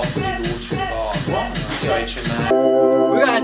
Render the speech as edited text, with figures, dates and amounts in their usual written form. We got